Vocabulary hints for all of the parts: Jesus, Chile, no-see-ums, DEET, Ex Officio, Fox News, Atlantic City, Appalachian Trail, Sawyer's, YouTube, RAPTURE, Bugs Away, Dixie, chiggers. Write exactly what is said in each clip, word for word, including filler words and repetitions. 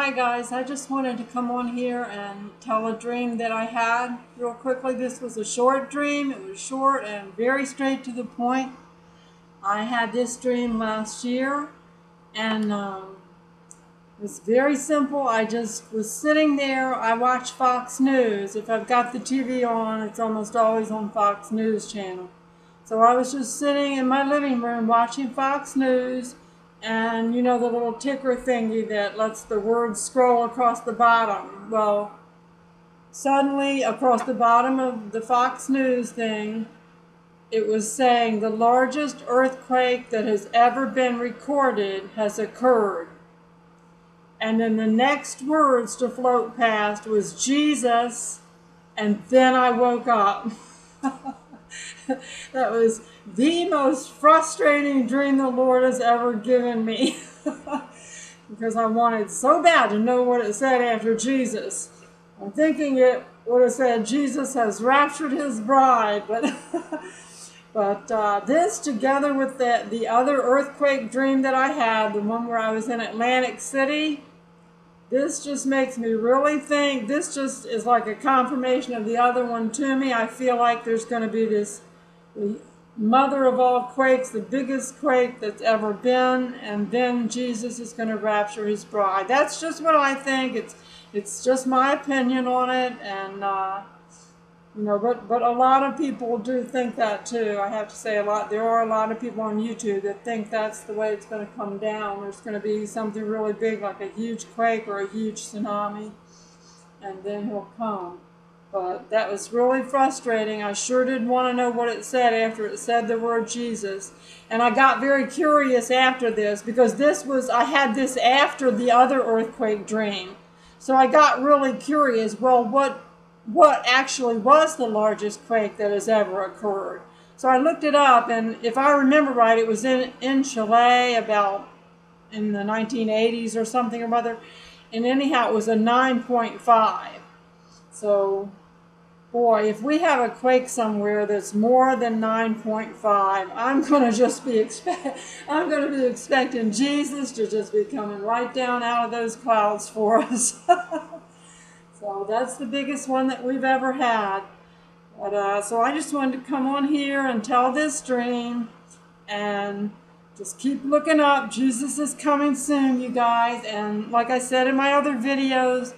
Hi guys, I just wanted to come on here and tell a dream that I had real quickly. This was a short dream. It was short and very straight to the point. I had this dream last year and um, it was very simple. I just was sitting there. I watch Fox News. If I've got the T V on, it's almost always on Fox News channel. So I was just sitting in my living room watching Fox News. And you know the little ticker thingy that lets the words scroll across the bottom. Well, suddenly across the bottom of the Fox News thing, it was saying the largest earthquake that has ever been recorded has occurred. And then the next words to float past was Jesus, and then I woke up. That was the most frustrating dream the Lord has ever given me because I wanted so bad to know what it said after Jesus. I'm thinking it would have said Jesus has raptured his bride, but but uh, this together with the, the other earthquake dream that I had, the one where I was in Atlantic City, this just makes me really think, this just is like a confirmation of the other one to me. I feel like there's going to be this mother of all quakes, the biggest quake that's ever been, and then Jesus is going to rapture his bride. That's just what I think. It's it's just my opinion on it, and uh, you know, but but a lot of people do think that too. I have to say a lot. There are a lot of people on YouTube that think that's the way it's going to come down. There's going to be something really big, like a huge quake or a huge tsunami, and then he'll come. But that was really frustrating. I sure did want to know what it said after it said the word Jesus. And I got very curious after this because this was, I had this after the other earthquake dream. So I got really curious, well, what what actually was the largest quake that has ever occurred? So I looked it up, and if I remember right, it was in, in Chile about in the nineteen eighties or something or other. And anyhow, it was a nine point five. So, boy, if we have a quake somewhere that's more than nine point five, I'm going to just be expect I'm going to be expecting Jesus to just be coming right down out of those clouds for us. So that's the biggest one that we've ever had. But uh, so I just wanted to come on here and tell this dream, and just keep looking up. Jesus is coming soon, you guys. And like I said in my other videos,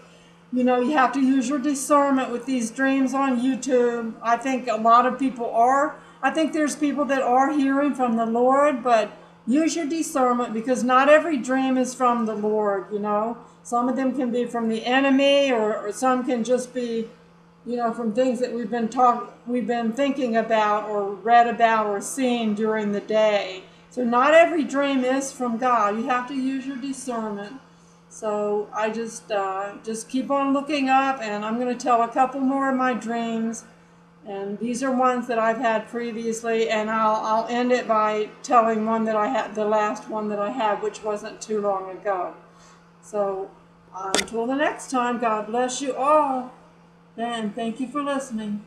you know, you have to use your discernment with these dreams on YouTube. I think a lot of people are. I think there's people that are hearing from the Lord, but use your discernment because not every dream is from the Lord, you know. Some of them can be from the enemy, or, or some can just be, you know, from things that we've been talk, we've been thinking about or read about or seen during the day. So not every dream is from God. You have to use your discernment. So I just uh, just keep on looking up, and I'm going to tell a couple more of my dreams, and these are ones that I've had previously, and I'll I'll end it by telling one that I had, the last one that I had, which wasn't too long ago. So until the next time, God bless you all, and thank you for listening.